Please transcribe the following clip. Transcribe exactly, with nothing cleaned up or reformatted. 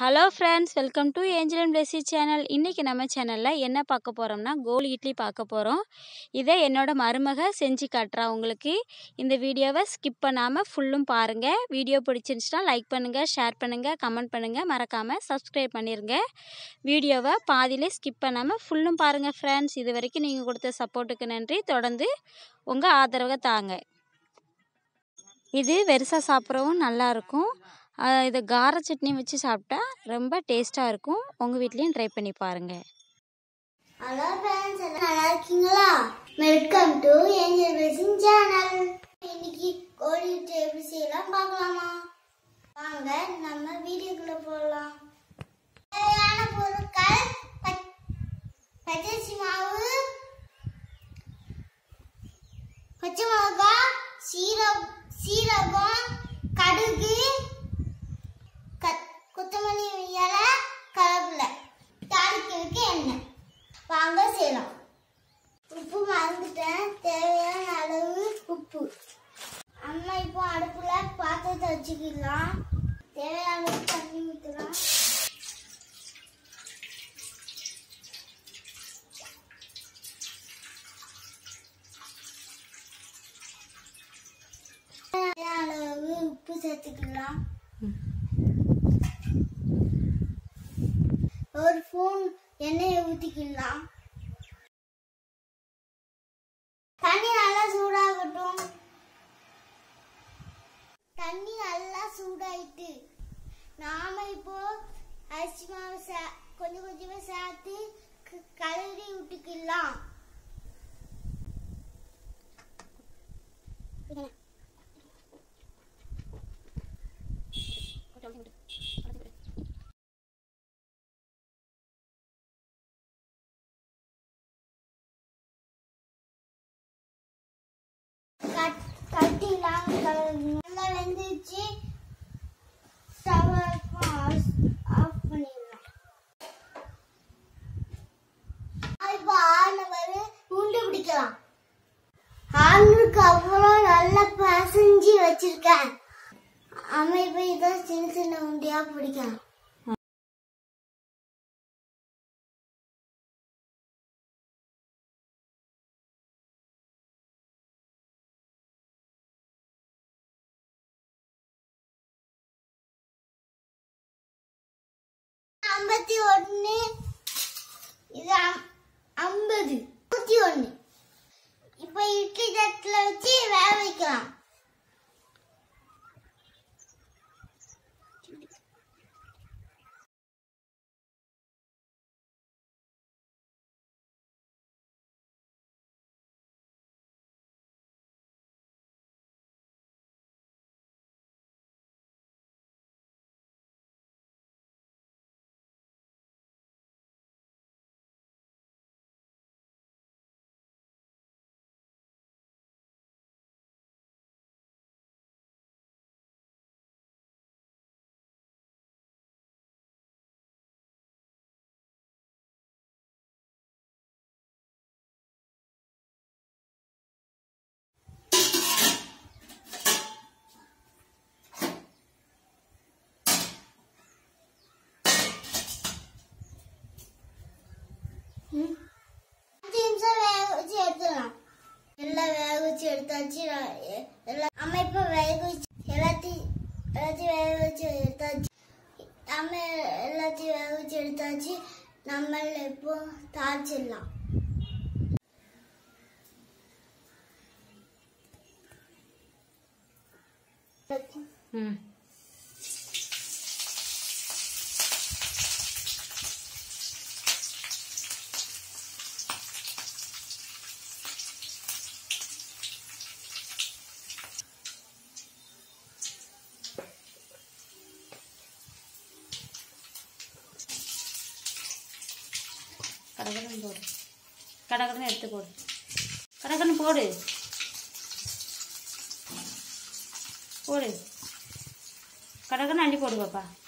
Hello friends, welcome to Angeline Blessy channel. இன்றைக்கி நம்ம சேனலில் என்ன பார்க்க போகிறோம்னா கோலி இட்லி பார்க்க போகிறோம். இதை என்னோட மருமக செஞ்சு காட்டுறா. உங்களுக்கு இந்த வீடியோவை ஸ்கிப் பண்ணாமல் ஃபுல்லும் பாருங்கள். வீடியோ பிடிச்சிருந்துச்சுன்னா லைக் பண்ணுங்கள், ஷேர் பண்ணுங்கள், கமெண்ட் பண்ணுங்கள், மறக்காமல் சப்ஸ்கிரைப் பண்ணிடுங்க. வீடியோவை பாதியிலே ஸ்கிப் பண்ணாமல் ஃபுல்லும் பாருங்கள் ஃப்ரெண்ட்ஸ். இது வரைக்கும் நீங்கள் கொடுத்த சப்போர்ட்டுக்கு நன்றி. தொடர்ந்து உங்கள் ஆதரவை தாங்க. இது வெறுசாக சாப்பிட்றவும் நல்லாயிருக்கும். இது கார சட்னி வச்சு சாப்பிட்டா ரொம்ப டேஸ்ட்டாக இருக்கும். உங்கள் வீட்லேயும் ட்ரை பண்ணி பாருங்கள். ஹலோ ஃப்ரெண்ட்ஸ், எல்லாம் நல்லா இருக்கீங்களா? Welcome to Angel Blessy channel. இன்னைக்கு கோலி இட்லி எப்படி செய்யலாம் பார்க்கலாமா? வாங்க நம்ம வீடியோக்குள்ளே போகலாம். தேவையான பொருட்கள்: பச்சரிசி மாவு, பச்சை மிளகாய், சீரக சீரகம், கடுகு, கொத்தமல்லி இலை, கருவேப்பிலை. தாளிக்கிறதுக்கு எண்ணெய். வாங்க செய்யலாம். உப்பு மறந்துட்டேன். தேவையான அளவு உப்பு. அம்மா இப்போ அடுப்பில் பாத்திரத்தை வச்சுக்கலாம். தேவையான அளவு தண்ணி ஊற்றலாம். தேவையான அளவு உப்பு சேர்த்துக்கலாம். ஒரு ஸ்பூன் எண்ணெயை ஊற்றிக்கலாம். தண்ணி நல்லா சூடாகட்டும். தண்ணி நல்லா சூடாயிட்டு நாம இப்போ அரிசி மாவு கொஞ்சம் கொஞ்சமாக சேர்த்து கலரி விட்டுக்கலாம். நல்லா வெந்துச்சு. ஆஃப் பண்ணிடலாம். இப்போ ஆறு உருண்டை பிடிக்கலாம். ஆளுக்கு அவ்வளோ நல்லா பசஞ்சு வச்சிருக்கேன். அமைப்பு இதை சின்ன சின்ன உண்டையா பிடிக்கலாம். ஐம்பத்தி ஒன்று இது ஐம்பது நூற்றி ஒன்று. இப்போ இட்லி தட்டில் வச்சு வேக வைக்கலாம். எடுத்தாச்சு. அமைப்பை வேக வச்சு எல்லாத்தையும் எல்லாத்தையும் வேக வச்சு எடுத்தாச்சு. நம்ம எல்லாத்தையும் வேக வச்சு எடுத்தாச்சு. நம்ம இப்போ தாளிச்சிடலாம். கடகடன் போடு, கடகடனை எடுத்து போடு, கடகடனை போடு போடு கடகடனை அள்ளி போடு பாப்பா.